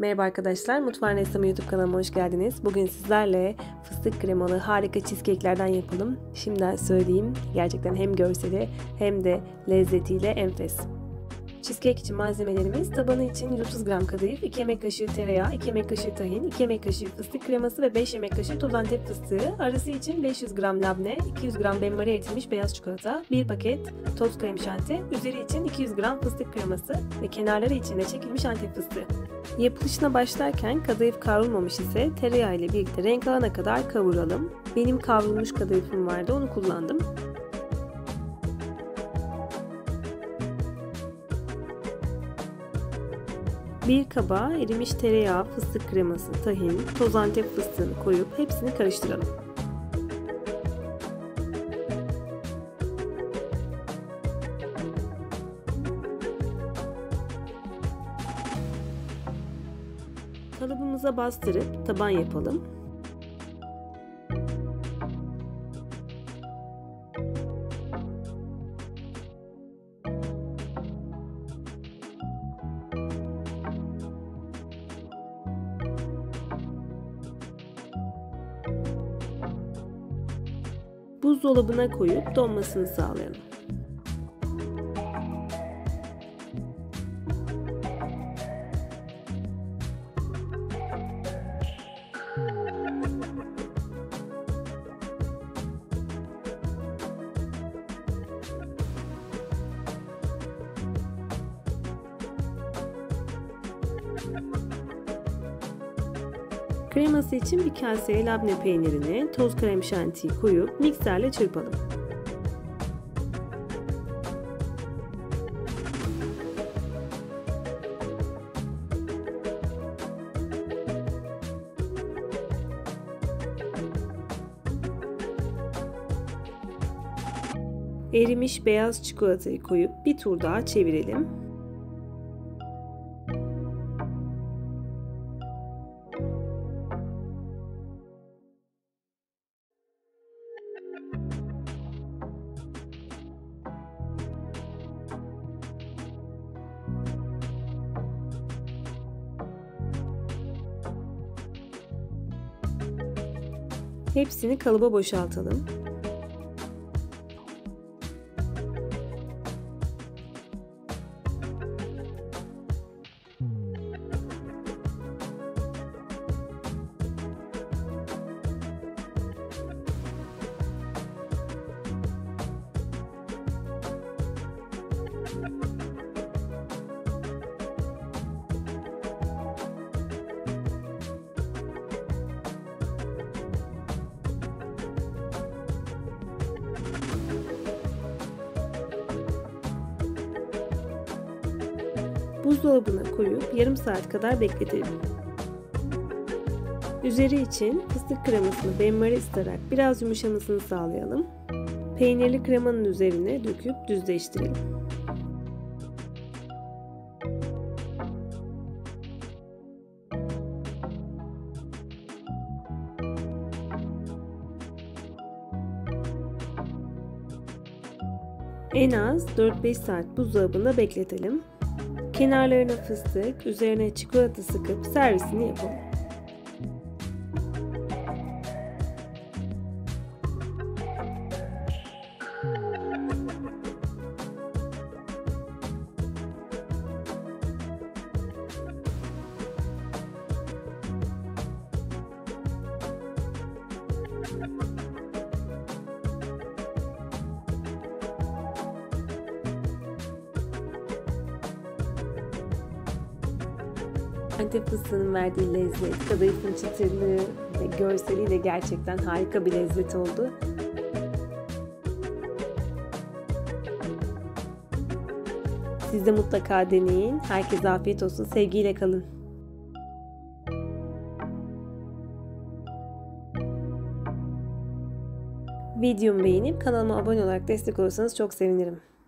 Merhaba arkadaşlar, Mutfağın Ressamı YouTube kanalıma hoş geldiniz. Bugün sizlerle fıstık kremalı harika cheesecake'lerden yapalım. Şimdiden söyleyeyim, gerçekten hem görseli hem de lezzetiyle enfes. Cheesecake için malzemelerimiz: tabanı için 130 gram kadayıf, 2 yemek kaşığı tereyağı, 2 yemek kaşığı tahin, 2 yemek kaşığı fıstık kreması ve 5 yemek kaşığı toz antep fıstığı. Arası için 500 gram labne, 200 gram benmari eritilmiş beyaz çikolata, 1 paket toz krem şanti, üzeri için 200 gram fıstık kreması ve kenarları için de çekilmiş antep fıstığı. Yapılışına başlarken kadayıf kavrulmamış ise tereyağı ile birlikte renk alana kadar kavuralım. Benim kavrulmuş kadayıfım vardı, onu kullandım. Bir kaba erimiş tereyağı, fıstık kreması, tahin, toz antep fıstığını koyup hepsini karıştıralım. Kalıbımıza bastırıp taban yapalım. Buzdolabına koyup donmasını sağlayalım. Kreması için bir kaseye labne peynirini, toz krem şantiyi koyup mikserle çırpalım. Erimiş beyaz çikolatayı koyup bir tur daha çevirelim. Hepsini kalıba boşaltalım. Buzdolabına koyup yarım saat kadar bekletelim. Üzeri için fıstık kremasını benmari ısıtarak biraz yumuşamasını sağlayalım. Peynirli kremanın üzerine döküp düzleştirelim. En az 4-5 saat buzdolabında bekletelim. Kenarlarına fıstık, üzerine çikolata sıkıp servisini yapalım. Antep fıstığının verdiği lezzet, kadayıfın çıtırlığı ve görseliyle gerçekten harika bir lezzet oldu. Siz de mutlaka deneyin. Herkese afiyet olsun. Sevgiyle kalın. Videomu beğenip kanalıma abone olarak destek olursanız çok sevinirim.